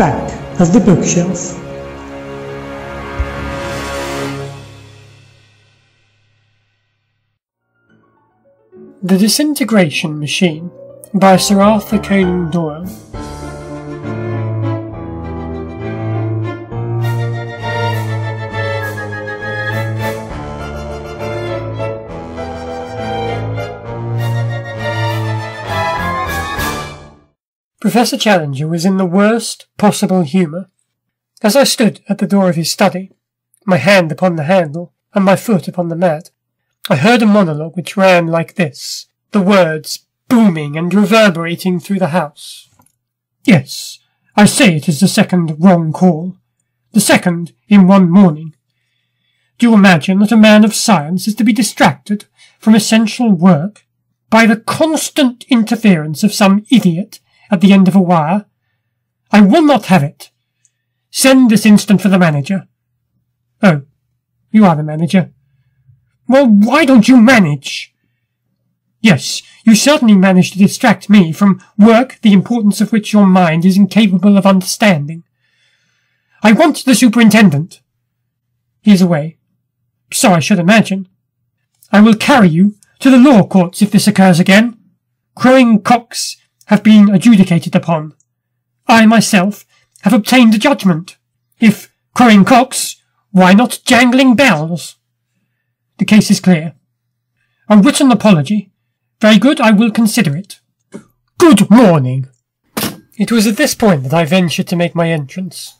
back of the bookshelf. The Disintegration Machine by Sir Arthur Conan Doyle. Professor Challenger was in the worst possible humour. As I stood at the door of his study, my hand upon the handle and my foot upon the mat, I heard a monologue which ran like this, the words booming and reverberating through the house. Yes, I say it is the second wrong call, the second in one morning. Do you imagine that a man of science is to be distracted from essential work by the constant interference of some idiot at the end of a wire? I will not have it. Send this instant for the manager. Oh, you are the manager. Well, why don't you manage? Yes, you certainly manage to distract me from work the importance of which your mind is incapable of understanding. I want the superintendent. He is away. So I should imagine. I will carry you to the law courts if this occurs again. Crowing cocks have been adjudicated upon. I myself have obtained a judgment. If crowing cocks, why not jangling bells? The case is clear. A written apology. Very good, I will consider it. Good morning. It was at this point that I ventured to make my entrance.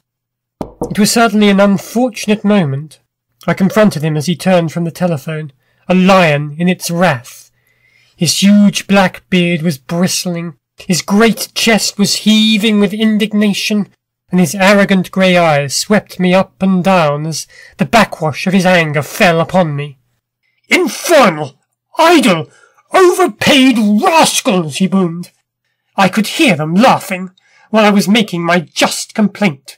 It was certainly an unfortunate moment. I confronted him as he turned from the telephone, a lion in its wrath. His huge black beard was bristling. His great chest was heaving with indignation, and his arrogant grey eyes swept me up and down as the backwash of his anger fell upon me. "Infernal, idle, overpaid rascals!" he boomed. I could hear them laughing while I was making my just complaint.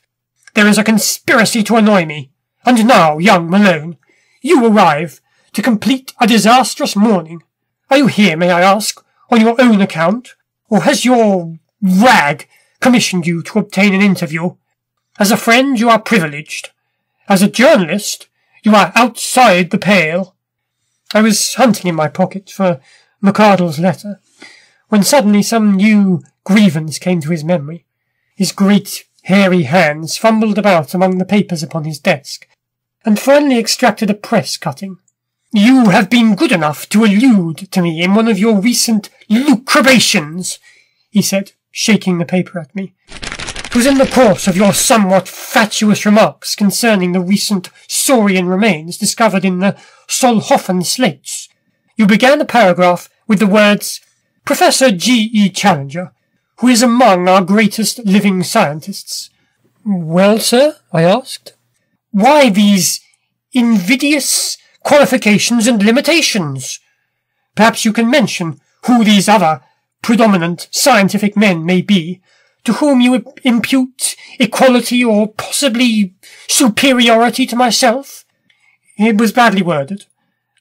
"There is a conspiracy to annoy me, and now, young Malone, you arrive to complete a disastrous morning. Are you here, may I ask, on your own account? Or has your rag commissioned you to obtain an interview? As a friend, you are privileged. As a journalist, you are outside the pale." I was hunting in my pocket for McArdle's letter, when suddenly some new grievance came to his memory. His great, hairy hands fumbled about among the papers upon his desk, and finally extracted a press cutting. "You have been good enough to allude to me in one of your recent lucubrations," he said, shaking the paper at me. "It was in the course of your somewhat fatuous remarks concerning the recent saurian remains discovered in the Solhofen slates. You began a paragraph with the words, 'Professor G. E. Challenger, who is among our greatest living scientists.'" "Well, sir?" I asked. "Why these invidious qualifications and limitations? Perhaps you can mention who these other predominant scientific men may be, to whom you impute equality or possibly superiority to myself." It was badly worded.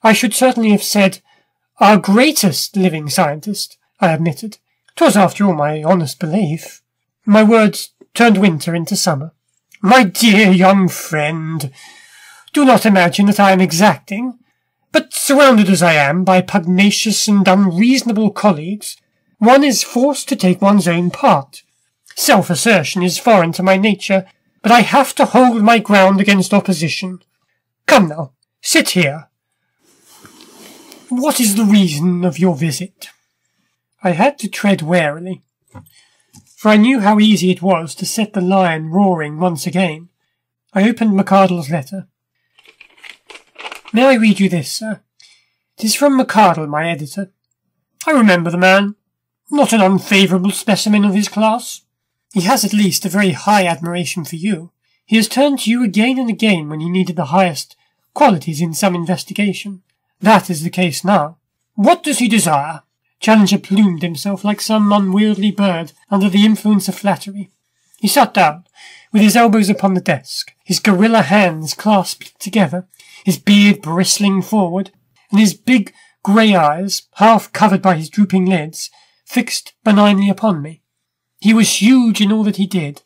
I should certainly have said, "our greatest living scientist," I admitted. 'Twas after all my honest belief. My words turned winter into summer. "My dear young friend, do not imagine that I am exacting, but surrounded as I am by pugnacious and unreasonable colleagues, one is forced to take one's own part. Self-assertion is foreign to my nature, but I have to hold my ground against opposition. Come now, sit here. What is the reason of your visit?" I had to tread warily, for I knew how easy it was to set the lion roaring once again. I opened McArdle's letter. "May I read you this, sir? It is from McArdle, my editor. I remember the man. Not an unfavourable specimen of his class. He has at least a very high admiration for you. He has turned to you again and again when he needed the highest qualities in some investigation. That is the case now. What does he desire?" Challenger plumed himself like some unwieldy bird under the influence of flattery. He sat down, with his elbows upon the desk, his gorilla hands clasped together, his beard bristling forward, and his big grey eyes, half covered by his drooping lids, fixed benignly upon me. He was huge in all that he did,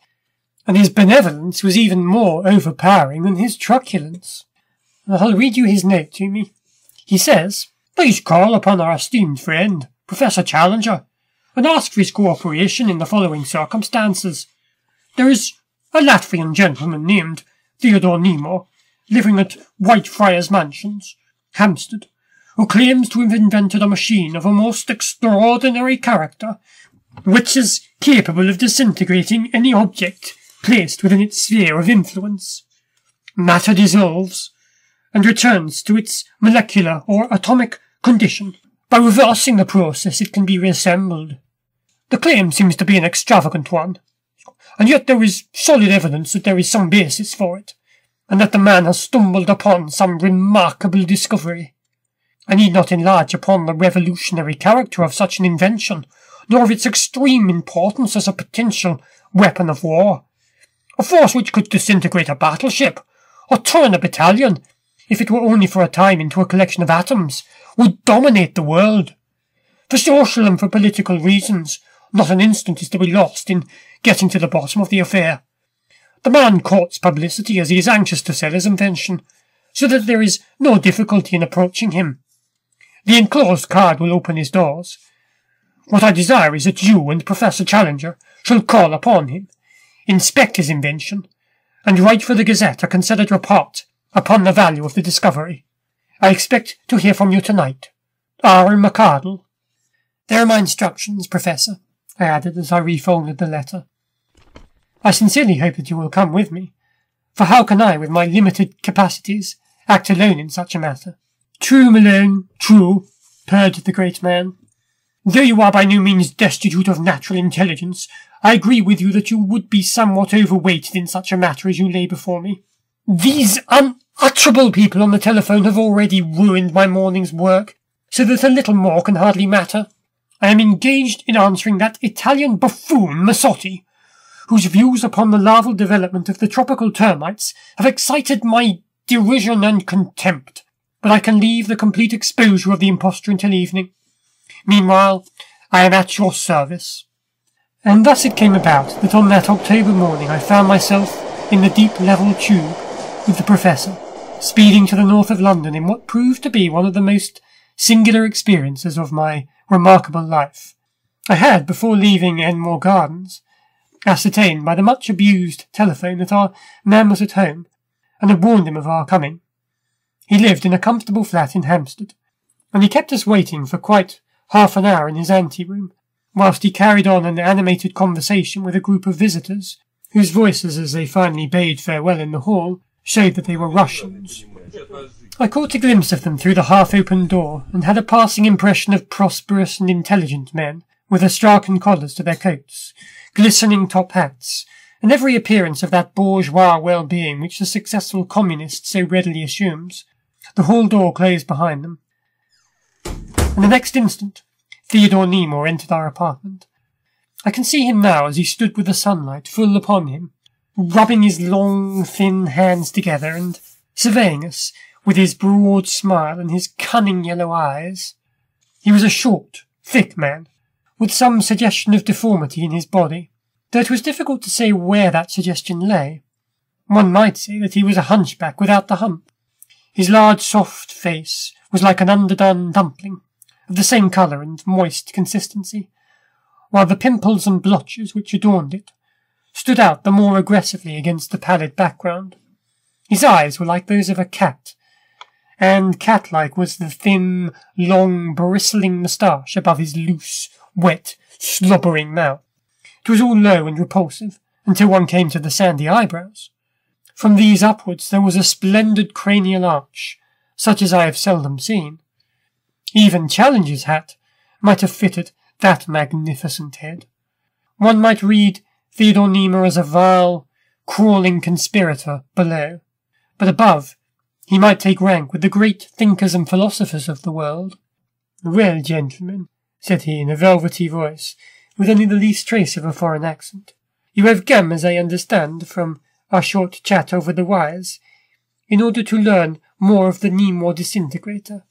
and his benevolence was even more overpowering than his truculence. I'll read you his note to me. He says, "Please call upon our esteemed friend, Professor Challenger, and ask for his cooperation in the following circumstances. There is a Latvian gentleman named Theodore Nemo, living at Whitefriars Mansions, Hampstead, who claims to have invented a machine of a most extraordinary character, which is capable of disintegrating any object placed within its sphere of influence. Matter dissolves and returns to its molecular or atomic condition. By reversing the process, it can be reassembled. The claim seems to be an extravagant one, and yet there is solid evidence that there is some basis for it, and that the man has stumbled upon some remarkable discovery. I need not enlarge upon the revolutionary character of such an invention, nor of its extreme importance as a potential weapon of war, a force which could disintegrate a battleship, or turn a battalion, if it were only for a time into a collection of atoms, would dominate the world. For social and for political reasons, not an instant is to be lost in getting to the bottom of the affair. The man courts publicity as he is anxious to sell his invention, so that there is no difficulty in approaching him. The enclosed card will open his doors. What I desire is that you and Professor Challenger shall call upon him, inspect his invention, and write for the Gazette a considered report upon the value of the discovery. I expect to hear from you tonight. R. McArdle." "There are my instructions, Professor," I added as I refolded the letter. "I sincerely hope that you will come with me, for how can I, with my limited capacities, act alone in such a matter?" "True, Malone, true," purred the great man. "Though you are by no means destitute of natural intelligence, I agree with you that you would be somewhat overweighted in such a matter as you lay before me. These unutterable people on the telephone have already ruined my morning's work, so that a little more can hardly matter. I am engaged in answering that Italian buffoon Mazzotti, whose views upon the larval development of the tropical termites have excited my derision and contempt, but I can leave the complete exposure of the impostor until evening. Meanwhile, I am at your service." And thus it came about that on that October morning I found myself in the deep level tube with the Professor, speeding to the north of London in what proved to be one of the most singular experiences of my remarkable life. I had, before leaving Enmore Gardens, ascertained by the much-abused telephone that our man was at home, and had warned him of our coming. He lived in a comfortable flat in Hampstead, and he kept us waiting for quite half an hour in his anteroom, whilst he carried on an animated conversation with a group of visitors, whose voices, as they finally bade farewell in the hall, showed that they were Russians. I caught a glimpse of them through the half-open door, and had a passing impression of prosperous and intelligent men, with astrakhan collars to their coats, glistening top hats, and every appearance of that bourgeois well-being which the successful communist so readily assumes. The hall door closed behind them, and the next instant Theodore Nemo entered our apartment. I can see him now as he stood with the sunlight full upon him, rubbing his long, thin hands together and surveying us with his broad smile and his cunning yellow eyes. He was a short, thick man, with some suggestion of deformity in his body, though it was difficult to say where that suggestion lay. One might say that he was a hunchback without the hump. His large, soft face was like an underdone dumpling, of the same colour and moist consistency, while the pimples and blotches which adorned it stood out the more aggressively against the pallid background. His eyes were like those of a cat, and cat-like was the thin, long, bristling moustache above his loose, wet, slobbering mouth. It was all low and repulsive, until one came to the sandy eyebrows. From these upwards there was a splendid cranial arch, such as I have seldom seen. Even Challenger's hat might have fitted that magnificent head. One might read Theodore Nemo as a vile, crawling conspirator below, but above he might take rank with the great thinkers and philosophers of the world. "Well, gentlemen," said he in a velvety voice, with only the least trace of a foreign accent, "you have come, as I understand, from our short chat over the wires, in order to learn more of the Nemo disintegrator.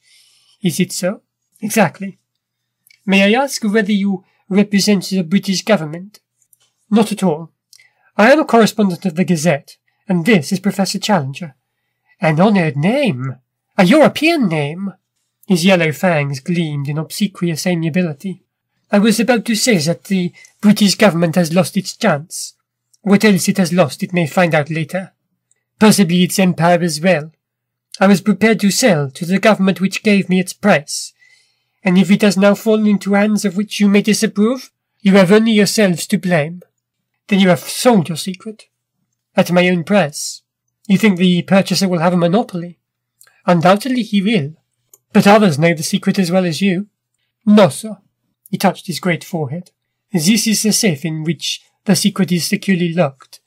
Is it so?" "Exactly." "May I ask whether you represent the British government?" "Not at all. I am a correspondent of the Gazette, and this is Professor Challenger. An honoured name! A European name! His yellow fangs gleamed in obsequious amiability. I was about to say that the British government has lost its chance. What else it has lost it may find out later. Possibly its empire as well. I was prepared to sell to the government which gave me its price. And if it has now fallen into hands of which you may disapprove, you have only yourselves to blame. Then you have sold your secret. At my own price. You think the purchaser will have a monopoly? Undoubtedly he will. But others know the secret as well as you. No, sir. He touched his great forehead. This is the safe in which the secret is securely locked.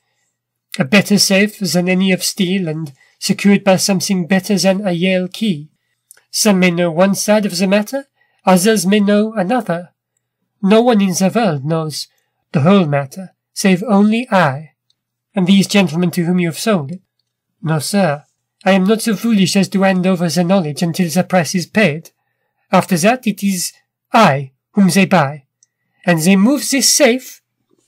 A better safe than any of steel, and secured by something better than a Yale key. Some may know one side of the matter, others may know another. No one in the world knows the whole matter, save only I, and these gentlemen to whom you have sold it. No, sir, I am not so foolish as to hand over the knowledge until the price is paid. After that it is I whom they buy, and they move this safe,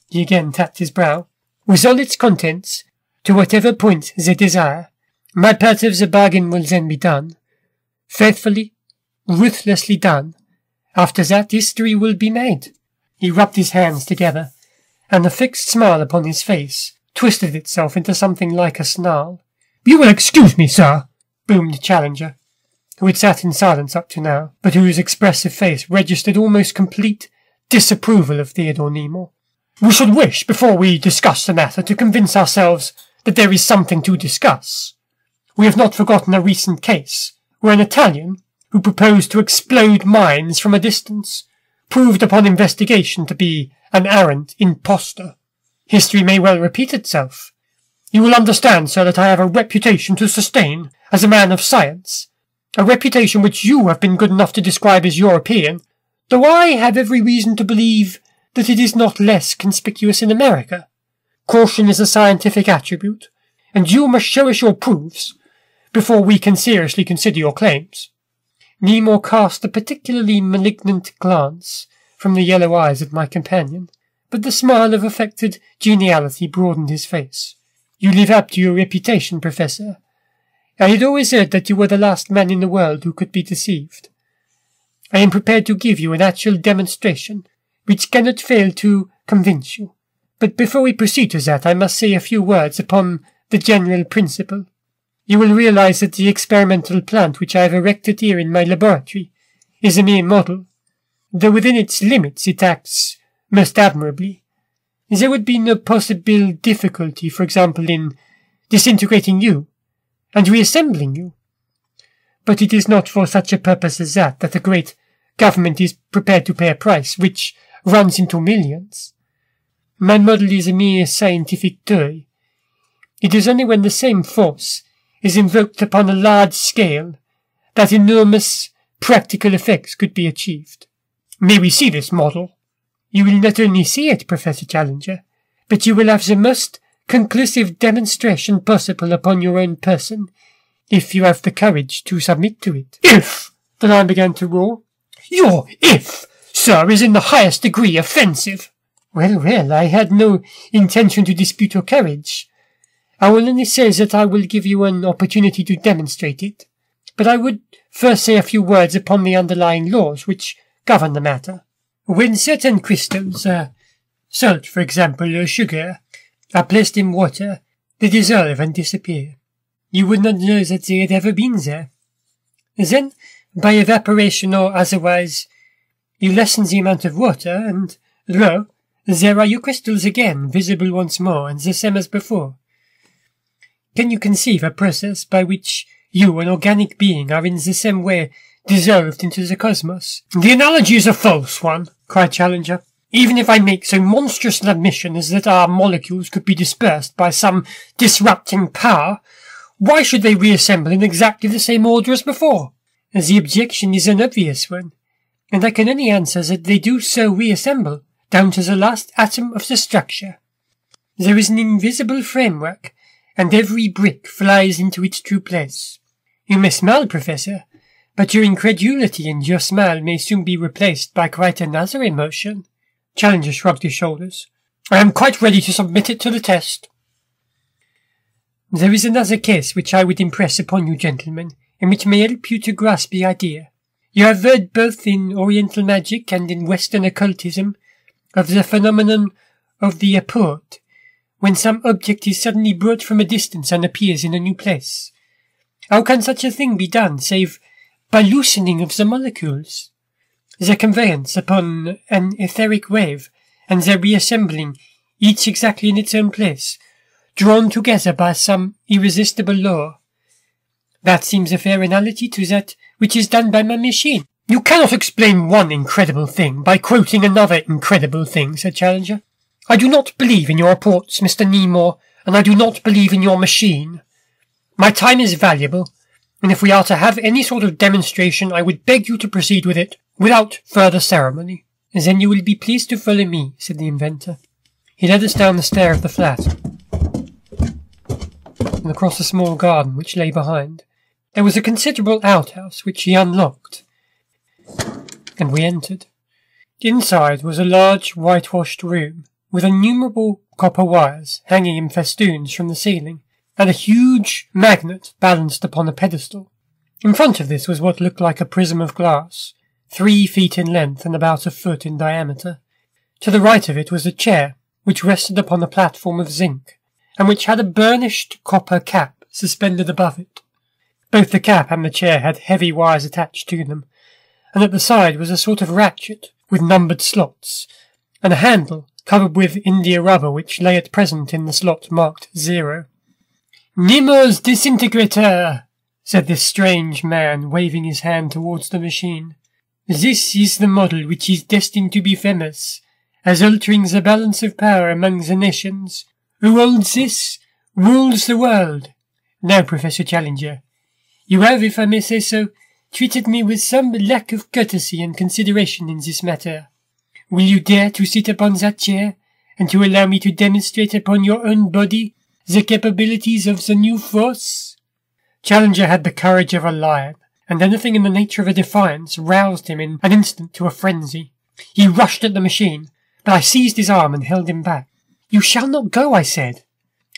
he again tapped his brow, with all its contents, to whatever point they desire. My part of the bargain will then be done. Faithfully, ruthlessly done. After that history will be made. He rubbed his hands together, and a fixed smile upon his face twisted itself into something like a snarl. You will excuse me, sir, boomed Challenger, who had sat in silence up to now, but whose expressive face registered almost complete disapproval of Theodore Nemo. We should wish, before we discuss the matter, to convince ourselves that there is something to discuss. We have not forgotten a recent case, where an Italian, who proposed to explode mines from a distance, proved upon investigation to be an arrant impostor. History may well repeat itself. You will understand, sir, that I have a reputation to sustain as a man of science, a reputation which you have been good enough to describe as European, though I have every reason to believe that it is not less conspicuous in America. Caution is a scientific attribute, and you must show us your proofs before we can seriously consider your claims. Nemo cast a particularly malignant glance from the yellow eyes at my companion, but the smile of affected geniality broadened his face. You live up to your reputation, Professor. I had always heard that you were the last man in the world who could be deceived. I am prepared to give you an actual demonstration which cannot fail to convince you. But before we proceed to that, I must say a few words upon the general principle. You will realize that the experimental plant which I have erected here in my laboratory is a mere model, though within its limits it acts most admirably. There would be no possible difficulty, for example, in disintegrating you and reassembling you. But it is not for such a purpose as that that a great government is prepared to pay a price which runs into millions. My model is a mere scientific toy. It is only when the same force is invoked upon a large scale that enormous practical effects could be achieved. May we see this model? You will not only see it, Professor Challenger, but you will have the most conclusive demonstration possible upon your own person, if you have the courage to submit to it. If! The lion began to roar. Your if, sir, is in the highest degree offensive. Well, well, I had no intention to dispute your courage. I will only say that I will give you an opportunity to demonstrate it, but I would first say a few words upon the underlying laws which govern the matter. When certain crystals, salt for example, or sugar, are placed in water, they dissolve and disappear. You would not know that they had ever been there. Then, by evaporation or otherwise, you lessen the amount of water, and lo, there are your crystals again, visible once more, and the same as before. Can you conceive a process by which you, an organic being, are in the same way dissolved into the cosmos? The analogy is a false one, cried Challenger. Even if I make so monstrous an admission as that our molecules could be dispersed by some disrupting power, why should they reassemble in exactly the same order as before? The objection is an obvious one, and I can only answer that they do so reassemble, down to the last atom of the structure. There is an invisible framework, and every brick flies into its true place. You may smile, Professor, but your incredulity and your smile may soon be replaced by quite another emotion. Challenger shrugged his shoulders. I am quite ready to submit it to the test. There is another case which I would impress upon you, gentlemen, and which may help you to grasp the idea. You have heard both in Oriental magic and in Western occultism of the phenomenon of the apport, when some object is suddenly brought from a distance and appears in a new place. How can such a thing be done, save by loosening of the molecules, their conveyance upon an etheric wave, and their reassembling, each exactly in its own place, drawn together by some irresistible law? That seems a fair analogy to that which is done by my machine. You cannot explain one incredible thing by quoting another incredible thing, said Challenger. I do not believe in your reports, Mr. Nemo, and I do not believe in your machine. My time is valuable, and if we are to have any sort of demonstration, I would beg you to proceed with it without further ceremony. Then you will be pleased to follow me, said the inventor. He led us down the stair of the flat, and across a small garden which lay behind. There was a considerable outhouse which he unlocked, and we entered. Inside was a large whitewashed room, with innumerable copper wires hanging in festoons from the ceiling, and a huge magnet balanced upon a pedestal. In front of this was what looked like a prism of glass, 3 feet in length and about a foot in diameter. To the right of it was a chair, which rested upon a platform of zinc, and which had a burnished copper cap suspended above it. Both the cap and the chair had heavy wires attached to them, and at the side was a sort of ratchet with numbered slots, and a handle covered with India rubber which lay at present in the slot marked 0. "Nemo's disintegrator," said this strange man, waving his hand towards the machine. "This is the model which is destined to be famous, as altering the balance of power among the nations. Who holds this rules the world. Now, Professor Challenger, you have, if I may say so, treated me with some lack of courtesy and consideration in this matter. Will you dare to sit upon that chair, and to allow me to demonstrate upon your own body the capabilities of the new force?" Challenger had the courage of a lion, and anything in the nature of a defiance roused him in an instant to a frenzy. He rushed at the machine, but I seized his arm and held him back. "You shall not go," I said.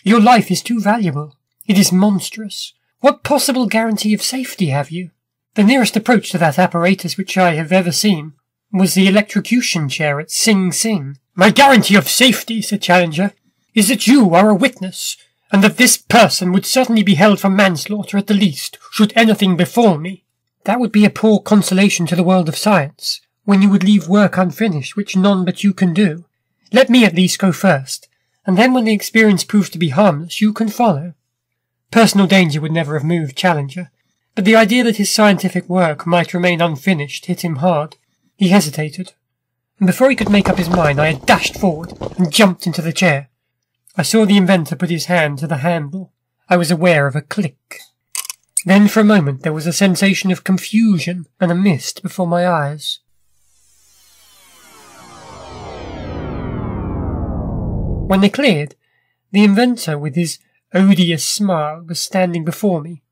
"Your life is too valuable. It is monstrous. What possible guarantee of safety have you?" The nearest approach to that apparatus which I have ever seen was the electrocution chair at Sing Sing. "My guarantee of safety," said Challenger, "is that you are a witness, and that this person would certainly be held for manslaughter at the least, should anything befall me." "That would be a poor consolation to the world of science, when you would leave work unfinished which none but you can do. Let me at least go first, and then when the experience proves to be harmless, you can follow." Personal danger would never have moved Challenger, but the idea that his scientific work might remain unfinished hit him hard. He hesitated, and before he could make up his mind, I had dashed forward and jumped into the chair. I saw the inventor put his hand to the handle. I was aware of a click. Then for a moment there was a sensation of confusion and a mist before my eyes. When they cleared, the inventor, with his odious smile, was standing before me,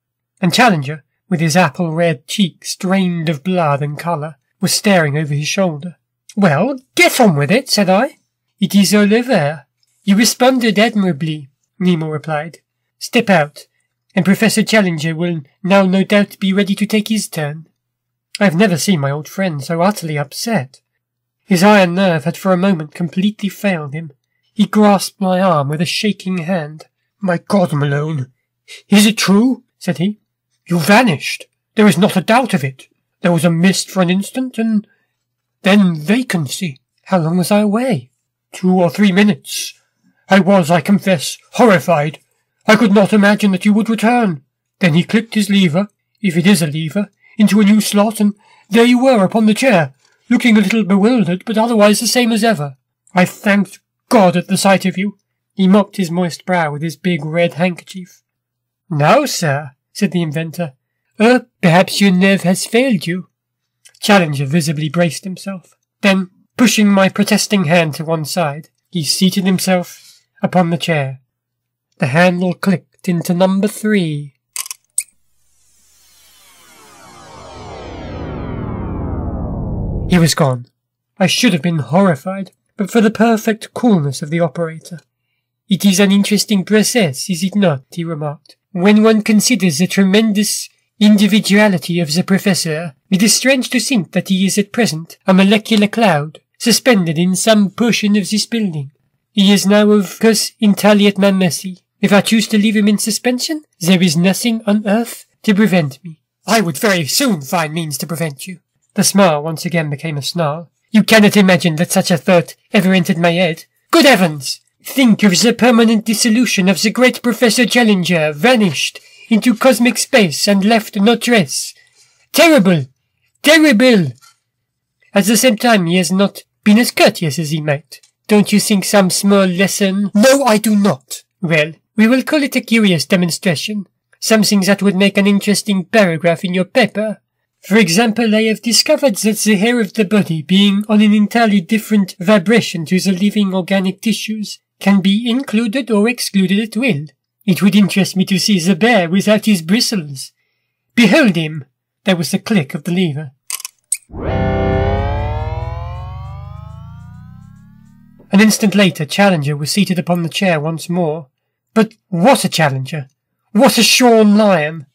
and Challenger, with his apple-red cheeks drained of blood and colour, was staring over his shoulder. "Well, get on with it," said I. "It is all over. You responded admirably," Nemo replied. "Step out, and Professor Challenger will now no doubt be ready to take his turn." I have never seen my old friend so utterly upset. His iron nerve had for a moment completely failed him. He grasped my arm with a shaking hand. "My God, Malone, is it true?" said he. "You vanished. There is not a doubt of it. There was a mist for an instant, and then vacancy. How long was I away?" "2 or 3 minutes. I was, I confess, horrified. I could not imagine that you would return. Then he clicked his lever, if it is a lever, into a new slot, and there you were upon the chair, looking a little bewildered, but otherwise the same as ever. I thanked God at the sight of you." He mopped his moist brow with his big red handkerchief. "Now, sir," said the inventor, "perhaps your nerve has failed you." Challenger visibly braced himself. Then, pushing my protesting hand to one side, he seated himself upon the chair. The handle clicked into number 3. He was gone. I should have been horrified. but for the perfect coolness of the operator. "It is an interesting process, is it not?" he remarked. "When one considers the tremendous individuality of the professor, it is strange to think that he is at present a molecular cloud, suspended in some portion of this building. He is now, of course, intagliat ma mercy. If I choose to leave him in suspension, there is nothing on earth to prevent me." "I would very soon find means to prevent you." The smile once again became a snarl. "You cannot imagine that such a thought ever entered my head. Good heavens! Think of the permanent dissolution of the great Professor Challenger, vanished into cosmic space and left no trace. Terrible! Terrible! At the same time, he has not been as courteous as he might. Don't you think some small lesson—" "No, I do not." "Well, we will call it a curious demonstration. Something that would make an interesting paragraph in your paper. For example, I have discovered that the hair of the body, being on an entirely different vibration to the living organic tissues, can be included or excluded at will. It would interest me to see the bear without his bristles. Behold him!" There was the click of the lever. An instant later, Challenger was seated upon the chair once more. But what a Challenger! What a shorn lion!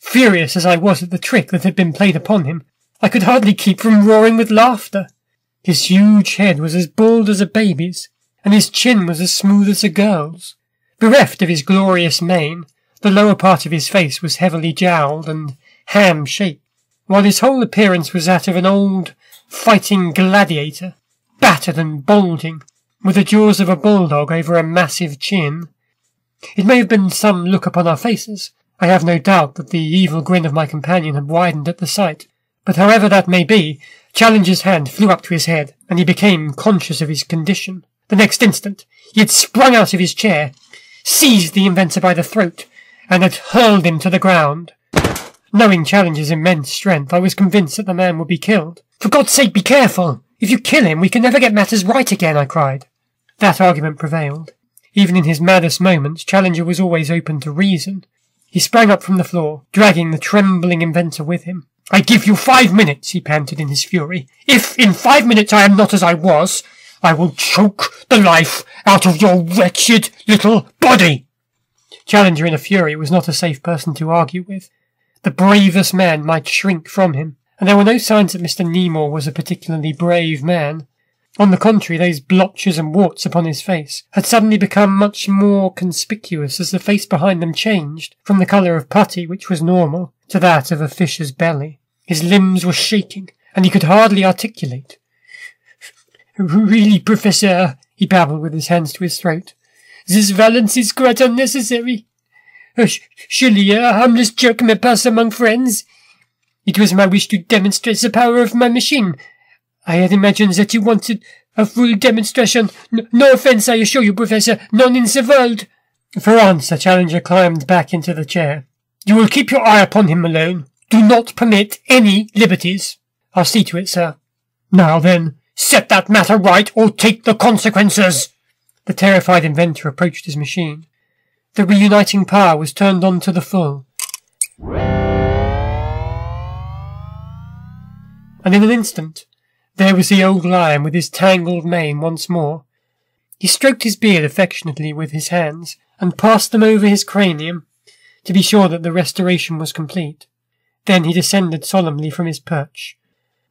Furious as I was at the trick that had been played upon him, I could hardly keep from roaring with laughter. His huge head was as bald as a baby's, and his chin was as smooth as a girl's. Bereft of his glorious mane, the lower part of his face was heavily jowled and ham-shaped, while his whole appearance was that of an old fighting gladiator, battered and balding, with the jaws of a bulldog over a massive chin. It may have been some look upon our faces. I have no doubt that the evil grin of my companion had widened at the sight, but however that may be, Challenger's hand flew up to his head, and he became conscious of his condition. The next instant, he had sprung out of his chair, seized the inventor by the throat, and had hurled him to the ground. Knowing Challenger's immense strength, I was convinced that the man would be killed. "For God's sake, be careful! If you kill him, we can never get matters right again," I cried. That argument prevailed. Even in his maddest moments, Challenger was always open to reason. He sprang up from the floor, dragging the trembling inventor with him. "I give you 5 minutes," he panted in his fury. "If in 5 minutes I am not as I was, I will choke the life out of your wretched little body!" Challenger in a fury was not a safe person to argue with. The bravest man might shrink from him, and there were no signs that Mr. Nemo was a particularly brave man. On the contrary, those blotches and warts upon his face had suddenly become much more conspicuous as the face behind them changed from the colour of putty, which was normal, to that of a fish's belly. His limbs were shaking, and he could hardly articulate. "Really, Professor," he babbled with his hands to his throat, "this violence is quite unnecessary. Surely a harmless joke may pass among friends. It was my wish to demonstrate the power of my machine. I had imagined that you wanted a full demonstration. No offence, I assure you, Professor. None in the world." For answer, Challenger climbed back into the chair. "You will keep your eye upon him, Malone. Do not permit any liberties." "I'll see to it, sir." "Now then, set that matter right, or take the consequences." The terrified inventor approached his machine. The reuniting power was turned on to the full. And in an instant, there was the old lion with his tangled mane once more. He stroked his beard affectionately with his hands, and passed them over his cranium, to be sure that the restoration was complete. Then he descended solemnly from his perch.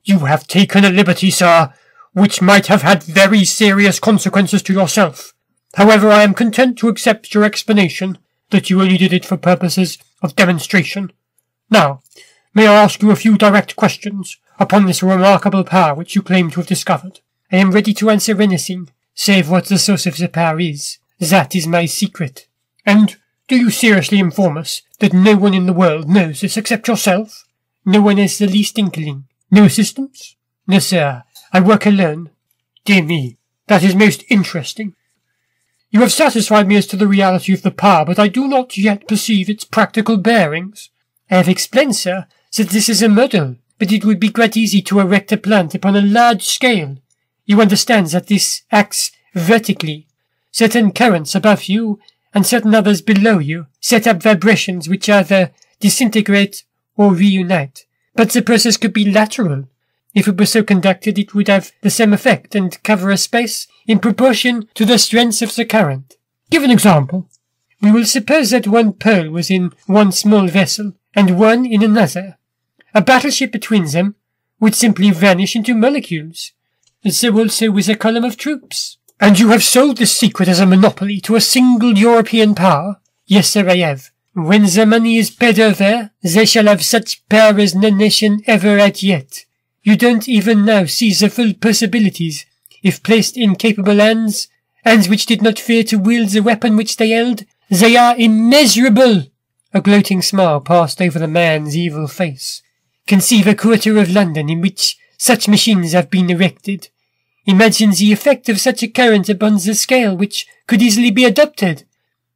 "You have taken a liberty, sir, which might have had very serious consequences to yourself. However, I am content to accept your explanation that you only did it for purposes of demonstration. Now, may I ask you a few direct questions upon this remarkable power which you claim to have discovered?" "I am ready to answer anything, save what the source of the power is. That is my secret." "And do you seriously inform us that no one in the world knows this except yourself?" "No one has the least inkling." "No assistants?" "No, sir. I work alone." "Dear me, that is most interesting. You have satisfied me as to the reality of the power, but I do not yet perceive its practical bearings." "I have explained, sir, that this is a model, but it would be quite easy to erect a plant upon a large scale. You understand that this acts vertically. Certain currents above you and certain others below you set up vibrations which either disintegrate or reunite. But the process could be lateral. If it were so conducted, it would have the same effect and cover a space in proportion to the strength of the current. Give an example. We will suppose that one pole was in one small vessel and one in another. A battleship between them would simply vanish into molecules. So also with a column of troops. And you have sold this secret as a monopoly to a single European power? Yes, sir, I have. When the money is paid over, they shall have such power as no nation ever had yet. You don't even now see the full possibilities, if placed in capable hands, hands which did not fear to wield the weapon which they held. They are immeasurable! A gloating smile passed over the man's evil face. Conceive a quarter of London in which such machines have been erected. Imagine the effect of such a current upon the scale which could easily be adopted.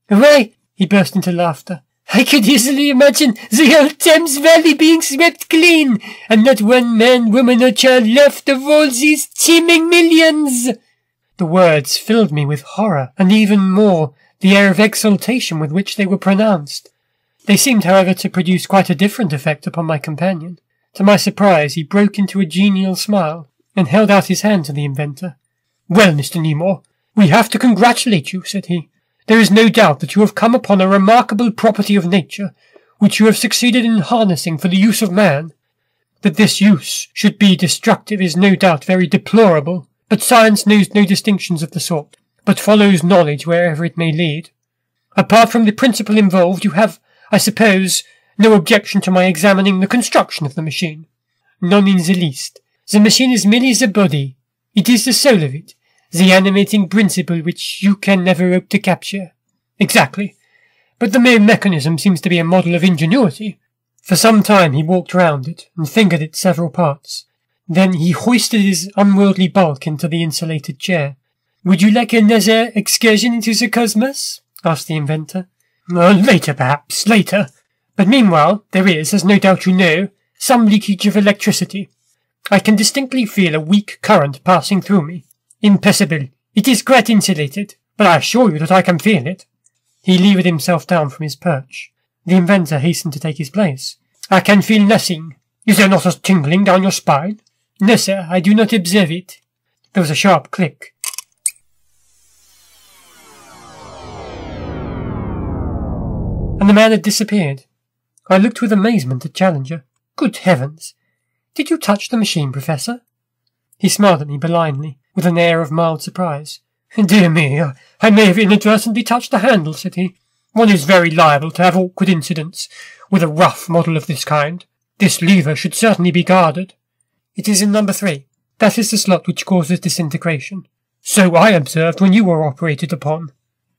Why, he burst into laughter, I could easily imagine the whole Thames Valley being swept clean, and not one man, woman, or child left of all these teeming millions. The words filled me with horror, and even more the air of exultation with which they were pronounced. They seemed, however, to produce quite a different effect upon my companion. To my surprise, he broke into a genial smile, and held out his hand to the inventor. Well, Mr. Nemo, we have to congratulate you, said he. There is no doubt that you have come upon a remarkable property of nature, which you have succeeded in harnessing for the use of man. That this use should be destructive is no doubt very deplorable, but science knows no distinctions of the sort, but follows knowledge wherever it may lead. Apart from the principle involved, you have, I suppose, no objection to my examining the construction of the machine. None in the least. The machine is merely the body. It is the soul of it, the animating principle which you can never hope to capture. Exactly. But the mere mechanism seems to be a model of ingenuity. For some time he walked round it and fingered its several parts. Then he hoisted his unwieldy bulk into the insulated chair. Would you like another excursion into the cosmos? Asked the inventor. Oh, later, perhaps, later. But meanwhile, there is, as no doubt you know, some leakage of electricity. I can distinctly feel a weak current passing through me. Impossible. It is quite insulated, but I assure you that I can feel it. He levered himself down from his perch. The inventor hastened to take his place. I can feel nothing. Is there not a tingling down your spine? No, sir, I do not observe it. There was a sharp click. And the man had disappeared. I looked with amazement at Challenger. Good heavens! Did you touch the machine, Professor? He smiled at me benignly, with an air of mild surprise. Dear me, I may have inadvertently touched the handle, said he. One is very liable to have awkward incidents with a rough model of this kind. This lever should certainly be guarded. It is in number 3. That is the slot which causes disintegration. So I observed when you were operated upon.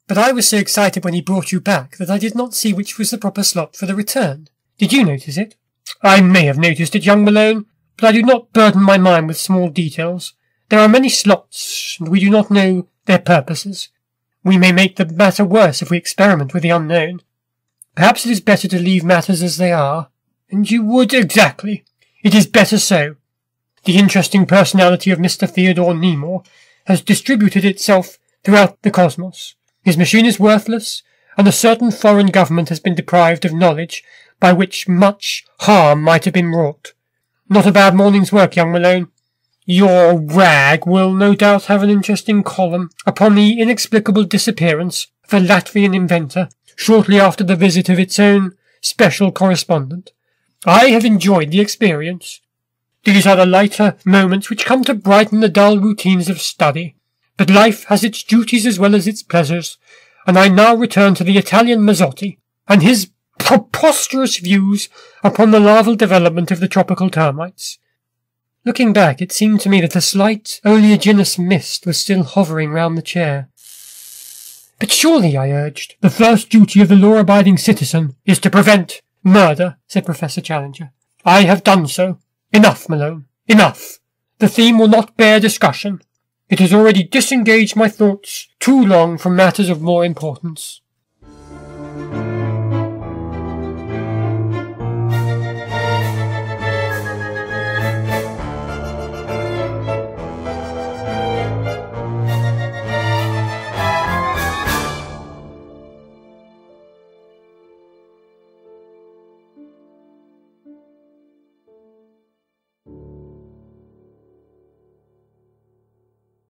But I was so excited when he brought you back that I did not see which was the proper slot for the return. Did you notice it? I may have noticed it, young Malone, but I do not burden my mind with small details. There are many slots, and we do not know their purposes. We may make the matter worse if we experiment with the unknown. Perhaps it is better to leave matters as they are. And you would exactly. It is better so. The interesting personality of Mr. Theodore Nemo has distributed itself throughout the cosmos. His machine is worthless, and a certain foreign government has been deprived of knowledge by which much harm might have been wrought. Not a bad morning's work, young Malone. Your rag will no doubt have an interesting column upon the inexplicable disappearance of a Latvian inventor shortly after the visit of its own special correspondent. I have enjoyed the experience. These are the lighter moments which come to brighten the dull routines of study. But life has its duties as well as its pleasures, and I now return to the Italian Mazzotti and his preposterous views upon the larval development of the tropical termites. Looking back, it seemed to me that a slight oleaginous mist was still hovering round the chair. But surely, I urged, the first duty of the law-abiding citizen is to prevent murder, said Professor Challenger. I have done so. Enough, Malone, enough. The theme will not bear discussion. It has already disengaged my thoughts too long from matters of more importance.